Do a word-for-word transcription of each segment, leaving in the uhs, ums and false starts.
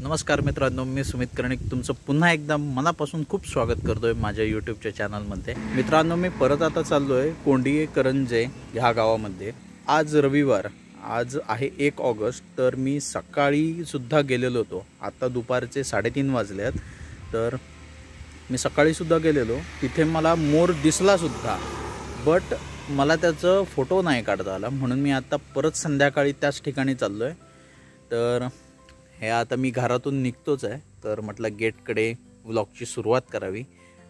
नमस्कार मित्रांनो, मी सुमित कर्णिक तुमचं पुन्हा एकदा मनापासून खूप स्वागत करतोय माझ्या यूट्यूबच्या चॅनलमध्ये। मित्रांनो, मी परत आता चाललोय कोंडिये करंजे ह्या गावामध्ये। आज रविवार, आज आहे एक ऑगस्ट। तर मी सकाळी सुद्धा गेलेलो होतो। आता दुपारचे साडेतीन वाजले आहेत। तर मी सकाळी सुद्धा गेलेलो, तिथे मला मोर दिसला सुद्धा, बट मला त्याचा फोटो नाही काढता आला, म्हणून मी आता परत संध्याकाळी त्याच ठिकाणी चाललोय। तर हे आता मी घरातून निघतोच आहे, तर म्हटलं गेटकडे व्लॉगची सुरुवात करावी।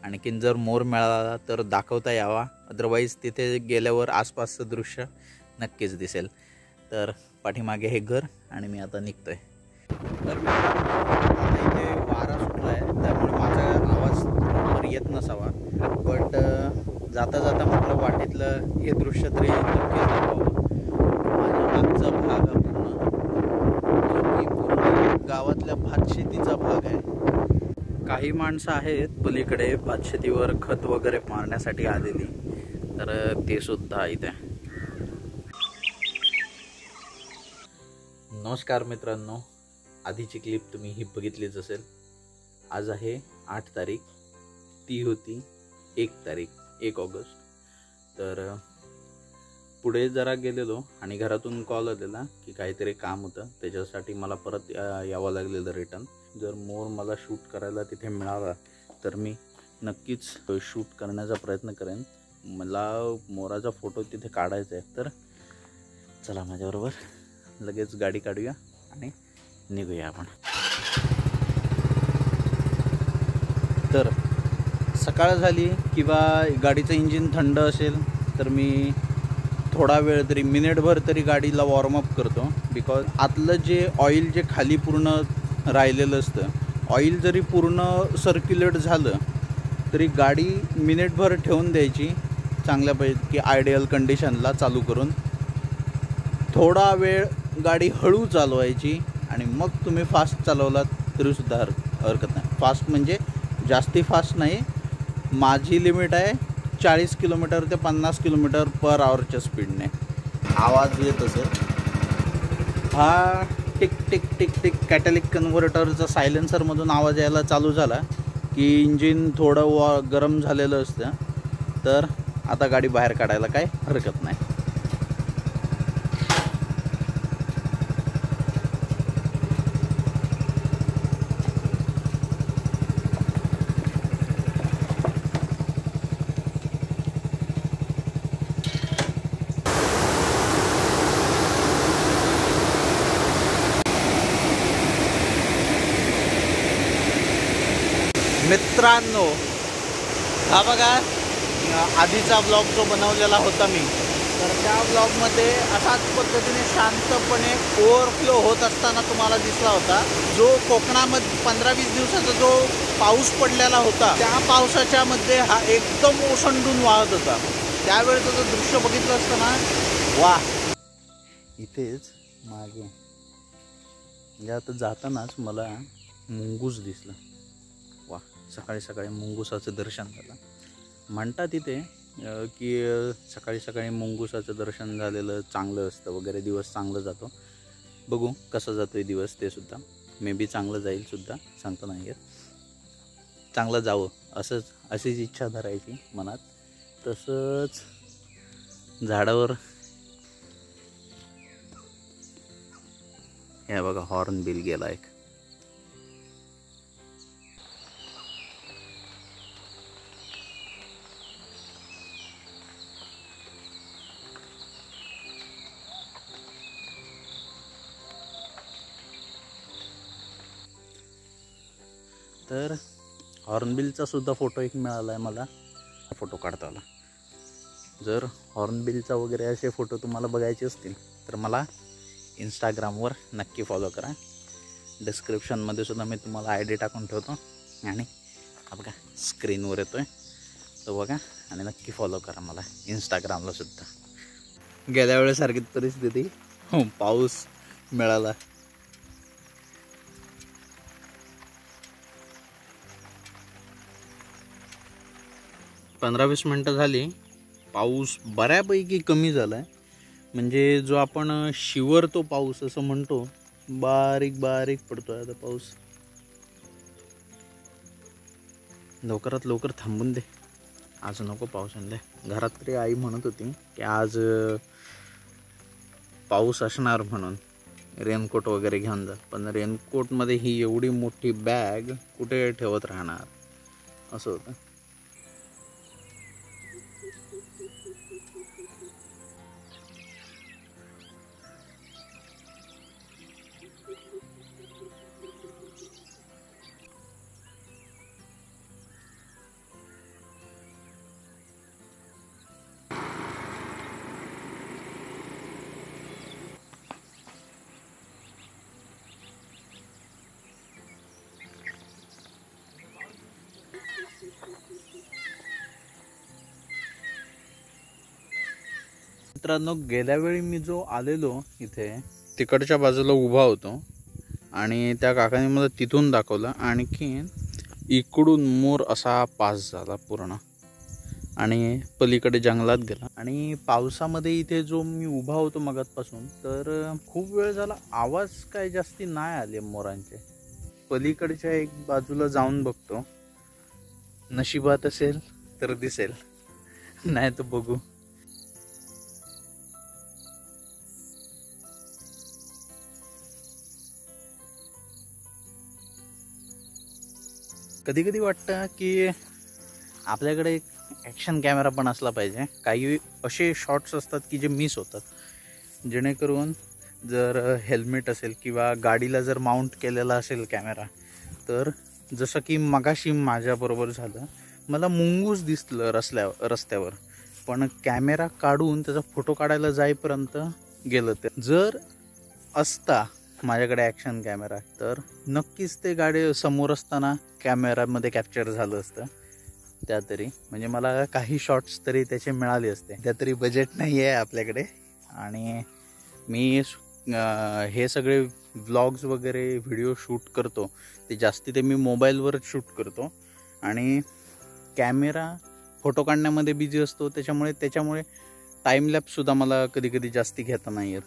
आणखीन जर मोर मिळाला तर दाखवता यावा, अदरवाईज तिथे गेल्यावर आसपासचं दृश्य नक्कीच दिसेल। तर पाठीमागे हे घर आणि मी आता निघतोय। तर आता इथे वारा सुटला आहे, त्यामुळे माझा आवाज बरोबर येत नसावा, बट जाता जाता म्हटलं वाटेतलं हे दृश्य तरी नक्कीच दाखवावं। माझ्या मागचा भाग गावातल्या भातशेतीचा भाग आहे। काही माणसं आहेत पलीकडे भातशेतीवर खत वगैरे मारण्यासाठी आलेली, तर ते सुद्धा इथे। नमस्कार मित्रांनो, आधीची क्लिप तुम्ही ही बघितलीच असेल। आज आहे आठ तारीख, ती होती एक तारीख, एक ऑगस्ट। तर पुढे जरा गेलेलो आणि घरातून कॉल आलेला की काहीतरी काम होतं, त्याच्यासाठी मला परत यावं लागलेलं रिटर्न। जर मोर मला शूट करायला तिथे मिळाला तर मी नक्कीच शूट करण्याचा प्रयत्न करेन। मला मोराचा फोटो तिथे काढायचा आहे। तर चला माझ्याबरोबर लगेच गाडी काढूया आणि निघूया आपण। तर सकाळ झाली किंवा गाडीचं इंजिन थंड असेल तर मी थोडा वेळ तरी, मिनिटभर तरी गाडीला वॉर्मअप करतो, बिकॉज आतलं जे ऑइल जे खाली पूर्ण राहिलेलं असतं, ऑइल जरी पूर्ण सर्क्युलेट झालं तरी गाडी मिनिटभर ठेवून द्यायची चांगल्यापैकी आयडियल कंडिशनला चालू करून। थोडा वेळ गाडी हळू चालवायची आणि मग तुम्ही फास्ट चालवलात तरीसुद्धा हर हरकत नाही। फास्ट म्हणजे जास्ती फास्ट नाही, माझी लिमिट आहे चाळीस किलोमीटर ते पन्नास किलोमीटर पर आवरच्या स्पीडने। आवाज येत असेल हा, टिक टिक टिक टिक कॅटॅलिक कन्व्हर्टरचा सायलेन्सरमधून आवाज यायला चालू झाला की इंजिन थोडं वॉ गरम झालेलं असतं। तर आता गाडी बाहेर काढायला काय हरकत नाही। मित्रांनो, हा बघा आधीचा ब्लॉग जो बनवलेला होता मी, तर त्या ब्लॉगमध्ये अशाच पद्धतीने शांतपणे ओव्हरफ्लो होत असताना तुम्हाला दिसला होता। जो कोकणामध्ये पंधरा वीस दिवसाचा जो पाऊस पडलेला होता, त्या पावसाच्या मध्ये हा एकदम ओसंडून वाहत होता। त्यावेळेचं जो दृश्य बघितलं असतं ना, वा! इथेच मागे म्हणजे आता जातानाच मला मुंगूस दिसला। वा, सकाळी सकाळी मुंगुसाचं दर्शन झालं। म्हणतात तिथे की सकाळी सकाळी मुंगुसाचं दर्शन झालेलं चांगलं असतं वगैरे, दिवस चांगलं जातो। बघू कसा जातोय दिवस, ते सुद्धा मे बी चांगलं जाईल सुद्धा, सांगता नाही येत। चांगलं जावं असंच, अशीच इच्छा धरायची मनात। तसंच झाडावर हे बघा हॉर्नबिल गेला एक। तर हॉर्नबिलचा सुद्धा फोटो एक मिळाला आहे मला, फोटो काढता आला। जर हॉर्नबिलचा वगैरे असे फोटो तुम्हाला बघायचे असतील तर मला इंस्टाग्रामवर नक्की फॉलो करा। डिस्क्रिप्शनमध्ये सुद्धा मी तुम्हाला आय डी टाकून ठेवतो आणि बघा स्क्रीनवर येतो आहे तो बघा, आणि नक्की फॉलो करा मला इंस्टाग्रामला सुद्धा। गेल्या वेळेसारखीच परिस्थिती, हो पाऊस मिळाला। पंधरा वीस मिनटं झाली, पाऊस बऱ्यापैकी कमी झाला आहे। म्हणजे जो आपण शिवरतो पाऊस असं म्हणतो, बारीक बारीक पडतोय आता पाऊस। लवकरात लवकर थांबून दे, आज नको पाऊस आणलाय। घरात तरी आई म्हणत होती की आज पाऊस असणार म्हणून रेनकोट वगैरे घेऊन जा, पण रेनकोटमध्ये ही एवढी मोठी बॅग कुठे ठेवत राहणार असं होतं। मित्रांनो, गेल्या वेळी मी जो आलेलो इथे तिकडच्या बाजूला उभा होतो आणि त्या काकाने मला तिथून दाखवलं, आणखी इकडून मोर असा पास झाला पूर्ण आणि पलीकडे जंगलात गेला। आणि पावसामध्ये इथे जो मी उभा होतो मगातपासून, तर खूप वेळ झाला आवाज काही जास्ती नाही आले मोरांचे। पलीकडच्या एक बाजूला जाऊन बघतो, नशिबात असेल तर दिसेल, नाही तर बघू। कधी कधी वाटतं की आपल्याकडे एक ॲक्शन कॅमेरा पण असला पाहिजे। काही असे शॉट्स असतात की जे मिस होतात, जेणेकरून जर हेल्मेट असेल किंवा गाडीला जर माउंट केलेला असेल कॅमेरा, तर जसं की मगाशी माझ्याबरोबर झालं, मला मुंगूस दिसलं रस्त्यावर रस्त्यावर पण कॅमेरा काढून त्याचा फोटो काढायला जाईपर्यंत गेलं। ते जर असता माझ्याकडे ॲक्शन कॅमेरा तर नक्कीच ते गाडी समोर असताना कॅमेरामध्ये कॅप्चर झालं असतं, त्या तरी म्हणजे मला काही शॉट्स तरी त्याचे मिळाले असते। त्या तरी बजेट नाही आहे आपल्याकडे, आणि मी आ, हे सगळे व्लॉग्स वगैरे व्हिडिओ शूट करतो ते जास्ती ते मी मोबाईलवरच शूट करतो, आणि कॅमेरा फोटो काढण्यामध्ये बिझी असतो, त्याच्यामुळे त्याच्यामुळे टाईम लॅपसुद्धा मला कधी कधी जास्ती घेता नाही येत।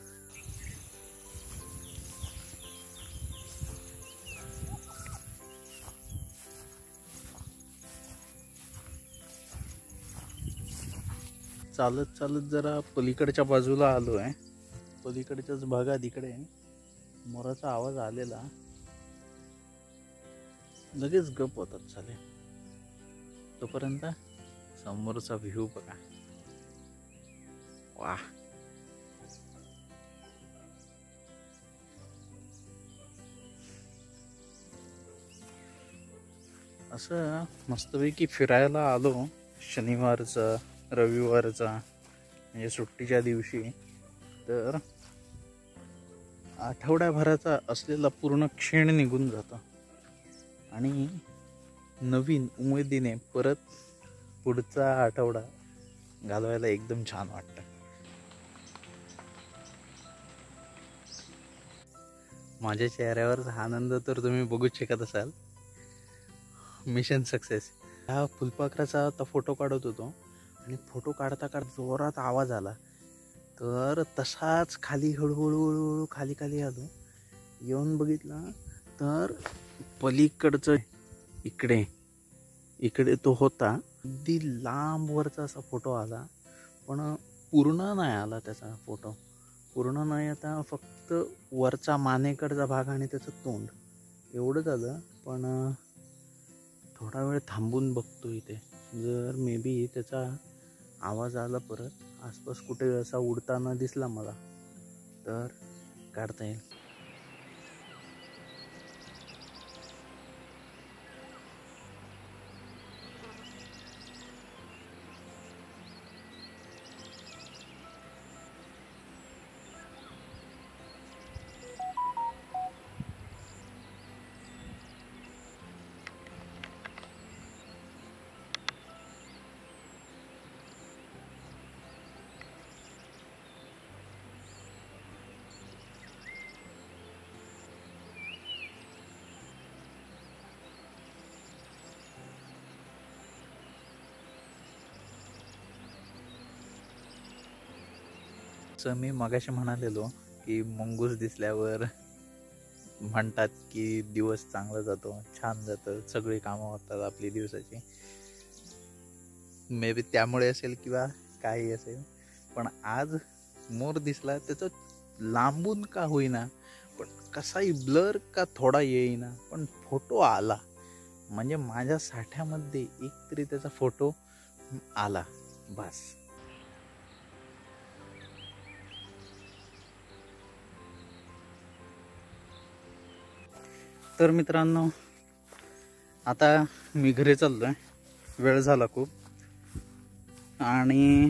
चालत चालत जरा पलीकडच्या बाजूला आलो आहे, पलीकडच्याच भागात इकडे मोराचा आवाज आलेला, लगेच गप होतात साले। तोपर्यंत समोरचा व्ह्यू बघा, वा असं मस्तपैकी फिरायला आलो। शनिवारचा रविवारचा म्हणजे सुट्टीच्या दिवशी, तर आठवड्याभराचा असलेला पूर्ण क्षीण निघून जातो आणि नवीन उमेदीने परत पुढचा आठवडा घालवायला एकदम छान वाटतं। माझ्या चेहऱ्यावरचा आनंद तर तुम्ही बघूच शकत असाल। Mission success. हा फुलपाखराचा आता फोटो काढत होतो आणि फोटो काढता काढ जोरात आवाज आला, तर तसाच खाली हळूहळू हळूहळू खाली खाली आलो। येऊन बघितलं तर पलीकडचं इकडे इकडे तो होता, अगदी लांबवरचा असा फोटो आला, पण पूर्ण नाही आला त्याचा फोटो, पूर्ण नाही आता, फक्त वरचा मानेकडचा भाग आणि त्याचं तोंड एवढंच आलं। पण थोडा वेळ थांबून बघतो इथे, जर मे बी त्याचा आवाज आला परत आसपास कुठे असा उडताना दिसला मला तर काढता येईल। मी मगाशी म्हणालेलो की मुंगूस दिसल्यावर म्हणतात की दिवस चांगला जातो, छान जातं, सगळी कामं होतात आपली दिवसाची. मे बी त्यामुळे असेल किंवा काही असेल, पण आज मोर दिसला त्याचं लांबून का होईना पण कसाही ब्लर का थोडा येईना पण फोटो आला. म्हणजे माझ्या साठ्यामध्ये एकतरी त्याचा फोटो आला बस. तर मित्रांनो आता मी घरी चाललो आहे, वेळ झाला खूप आणि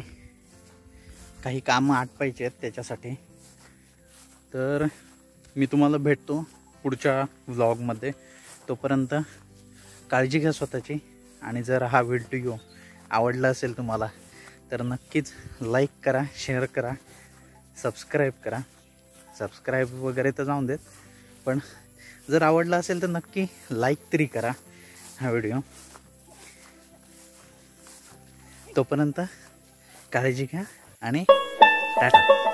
काही कामं आटपायची आहेत त्याच्यासाठी. तर मी तुम्हाला भेटतो पुढच्या व्लॉगमध्ये, तोपर्यंत काळजी घ्या स्वतःची. आणि जर हा व्हिडिओ आवडला असेल तुम्हाला तर नक्कीच लाईक करा, शेअर करा, सबस्क्राईब करा. सबस्क्राईब वगैरे तर जाऊन देत, पण जर आवडला असेल तर नक्की लाईक तरी करा हा व्हिडिओ. तोपर्यंत काळजी घ्या आणि टाटा.